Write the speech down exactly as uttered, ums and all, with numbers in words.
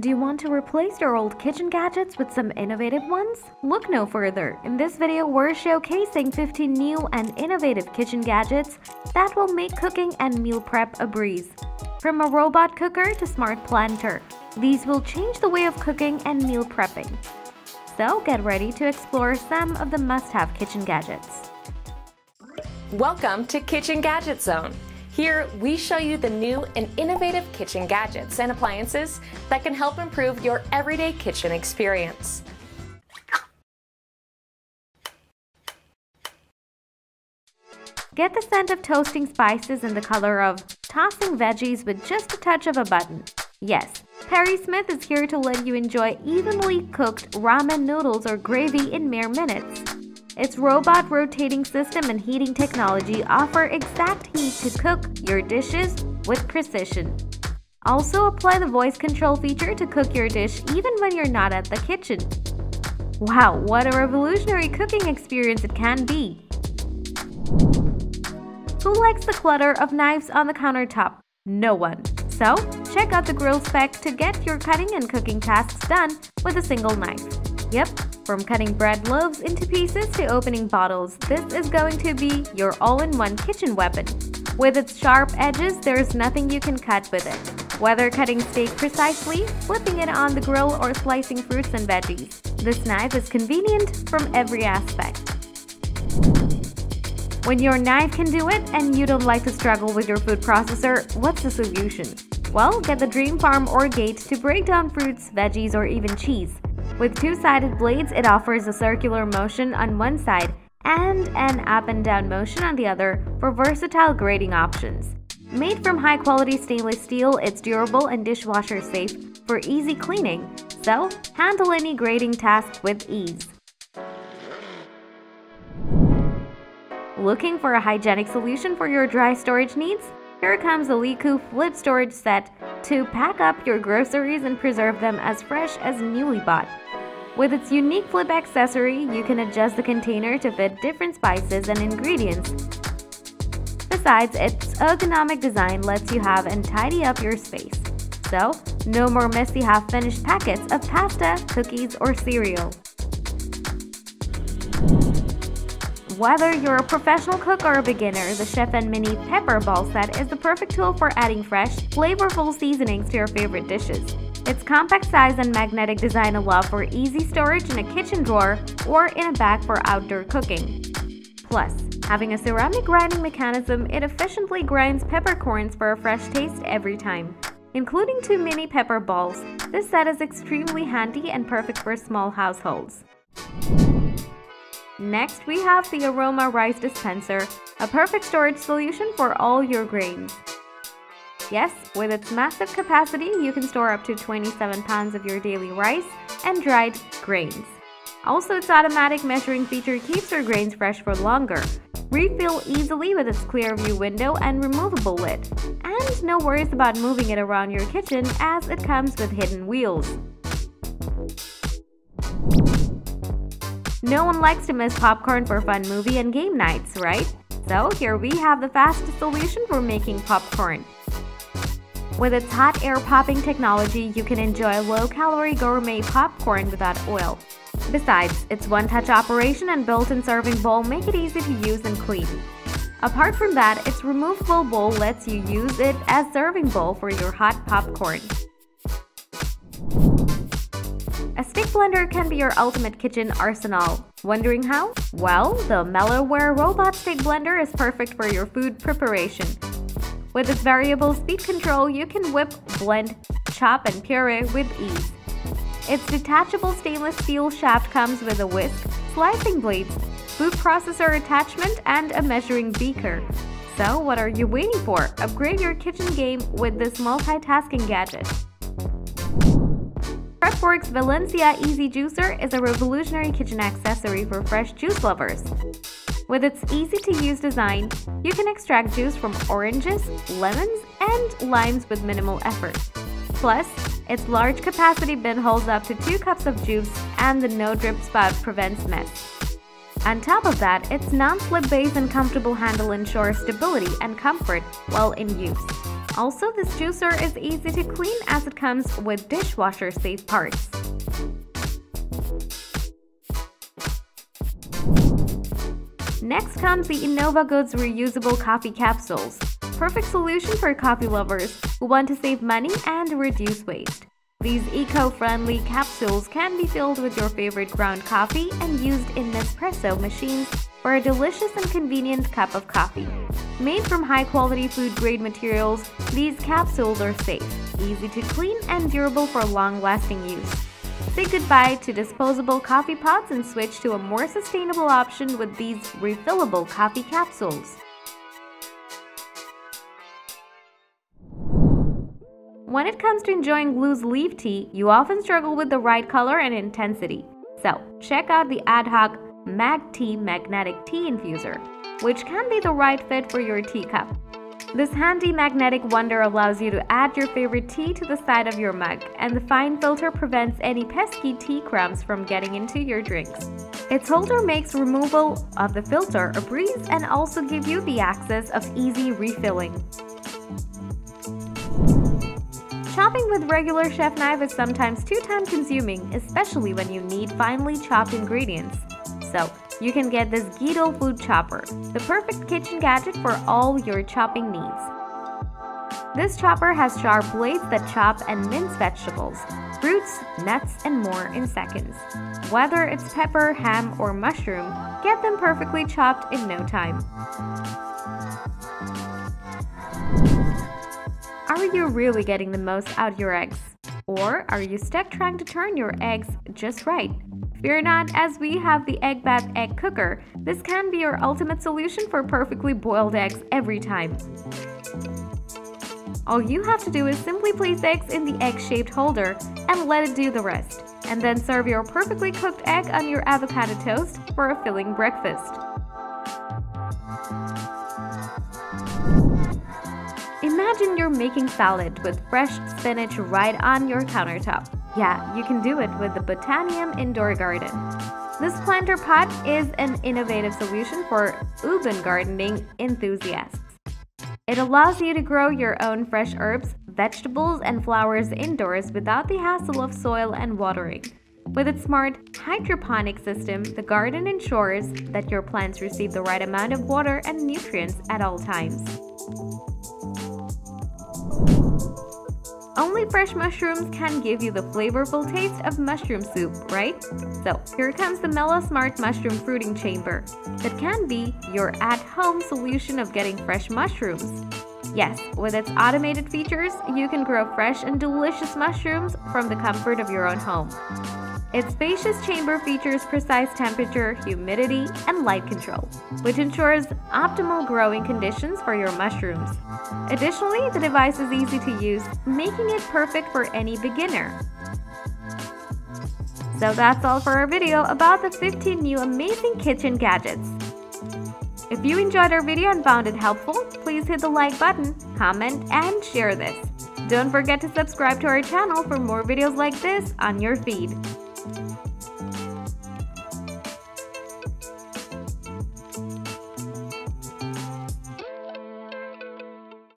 Do you want to replace your old kitchen gadgets with some innovative ones? Look no further! In this video, we're showcasing fifteen new and innovative kitchen gadgets that will make cooking and meal prep a breeze. From a robot cooker to smart planter, these will change the way of cooking and meal prepping. So get ready to explore some of the must-have kitchen gadgets. Welcome to Kitchen Gadget Zone! Here, we show you the new and innovative kitchen gadgets and appliances that can help improve your everyday kitchen experience. Get the scent of toasting spices and the color of tossing veggies with just a touch of a button. Yes, PerySmith is here to let you enjoy evenly cooked ramen noodles or gravy in mere minutes. Its robot rotating system and heating technology offer exact heat to cook your dishes with precision. Also, apply the voice control feature to cook your dish even when you're not at the kitchen. Wow, what a revolutionary cooking experience it can be! Who likes the clutter of knives on the countertop? No one. So, check out the GrillSpec to get your cutting and cooking tasks done with a single knife. Yep. From cutting bread loaves into pieces to opening bottles, this is going to be your all-in-one kitchen weapon. With its sharp edges, there is nothing you can cut with it. Whether cutting steak precisely, flipping it on the grill, or slicing fruits and veggies, this knife is convenient from every aspect. When your knife can do it and you don't like to struggle with your food processor, what's the solution? Well, get the Dreamfarm Ograte to break down fruits, veggies, or even cheese. With two-sided blades, it offers a circular motion on one side and an up and down motion on the other for versatile grating options. Made from high-quality stainless steel, it's durable and dishwasher-safe for easy cleaning, so handle any grating task with ease. Looking for a hygienic solution for your dry storage needs? Here comes the Lékué Flip Storage Set to pack up your groceries and preserve them as fresh as newly bought. With its unique flip accessory, you can adjust the container to fit different spices and ingredients. Besides, its ergonomic design lets you have and tidy up your space. So, no more messy half-finished packets of pasta, cookies, or cereal. Whether you're a professional cook or a beginner, the Chef'n Mini PepperBall Set is the perfect tool for adding fresh, flavorful seasonings to your favorite dishes. Its compact size and magnetic design allow for easy storage in a kitchen drawer or in a bag for outdoor cooking. Plus, having a ceramic grinding mechanism, it efficiently grinds peppercorns for a fresh taste every time. Including two mini pepper balls, this set is extremely handy and perfect for small households. Next, we have the Aroma Rice Dispenser, a perfect storage solution for all your grains. Yes, with its massive capacity, you can store up to twenty-seven pounds of your daily rice and dried grains. Also, its automatic measuring feature keeps your grains fresh for longer. Refill easily with its clear view window and removable lid. And no worries about moving it around your kitchen as it comes with hidden wheels. No one likes to miss popcorn for fun movie and game nights, right? So here we have the fastest solution for making popcorn. With its hot air popping technology, you can enjoy low-calorie gourmet popcorn without oil. Besides, its one-touch operation and built-in serving bowl make it easy to use and clean. Apart from that, its removable bowl lets you use it as serving bowl for your hot popcorn. A stick blender can be your ultimate kitchen arsenal. Wondering how? Well, the Mellerware Robot Stick Blender is perfect for your food preparation. With its variable speed control, you can whip, blend, chop, and puree with ease. Its detachable stainless steel shaft comes with a whisk, slicing blades, food processor attachment, and a measuring beaker. So, what are you waiting for? Upgrade your kitchen game with this multitasking gadget. Prepworks Valencia Easy Juicer is a revolutionary kitchen accessory for fresh juice lovers. With its easy-to-use design, you can extract juice from oranges, lemons, and limes with minimal effort. Plus, its large capacity bin holds up to two cups of juice and the no-drip spout prevents mess. On top of that, its non-slip base and comfortable handle ensures stability and comfort while in use. Also, this juicer is easy to clean as it comes with dishwasher-safe parts. Next comes the Innova Goods Reusable Coffee Capsules. Perfect solution for coffee lovers who want to save money and reduce waste. These eco-friendly capsules can be filled with your favorite ground coffee and used in Nespresso machines for a delicious and convenient cup of coffee. Made from high-quality food-grade materials, these capsules are safe, easy to clean, and durable for long-lasting use. Say goodbye to disposable coffee pots and switch to a more sustainable option with these refillable coffee capsules. When it comes to enjoying Glue's leaf tea, you often struggle with the right color and intensity. So, check out the AdHoc MagTea Magnetic Tea Infuser, which can be the right fit for your teacup. This handy magnetic wonder allows you to add your favorite tea to the side of your mug, and the fine filter prevents any pesky tea crumbs from getting into your drinks. Its holder makes removal of the filter a breeze and also gives you the access of easy refilling. Chopping with regular chef knife is sometimes too time-consuming, especially when you need finely chopped ingredients. So, you can get this Geedel food chopper, the perfect kitchen gadget for all your chopping needs. This chopper has sharp blades that chop and mince vegetables, fruits, nuts, and more in seconds. Whether it's pepper, ham, or mushroom, get them perfectly chopped in no time. Are you really getting the most out of your eggs? Or are you stuck trying to turn your eggs just right? Fear not, as we have the Egg Bath Egg Cooker. This can be your ultimate solution for perfectly boiled eggs every time. All you have to do is simply place eggs in the egg-shaped holder and let it do the rest. And then serve your perfectly cooked egg on your avocado toast for a filling breakfast. Imagine you're making salad with fresh spinach right on your countertop. Yeah, you can do it with the Botanium Indoor Garden. This planter pot is an innovative solution for urban gardening enthusiasts. It allows you to grow your own fresh herbs, vegetables, and flowers indoors without the hassle of soil and watering. With its smart hydroponic system, the garden ensures that your plants receive the right amount of water and nutrients at all times. Only fresh mushrooms can give you the flavorful taste of mushroom soup, right? So, here comes the Mella Smart Mushroom Fruiting Chamber. That can be your at-home solution of getting fresh mushrooms. Yes, with its automated features, you can grow fresh and delicious mushrooms from the comfort of your own home. Its spacious chamber features precise temperature, humidity, and light control, which ensures optimal growing conditions for your mushrooms. Additionally, the device is easy to use, making it perfect for any beginner. So that's all for our video about the fifteen new amazing kitchen gadgets. If you enjoyed our video and found it helpful, please hit the like button, comment, and share this. Don't forget to subscribe to our channel for more videos like this on your feed.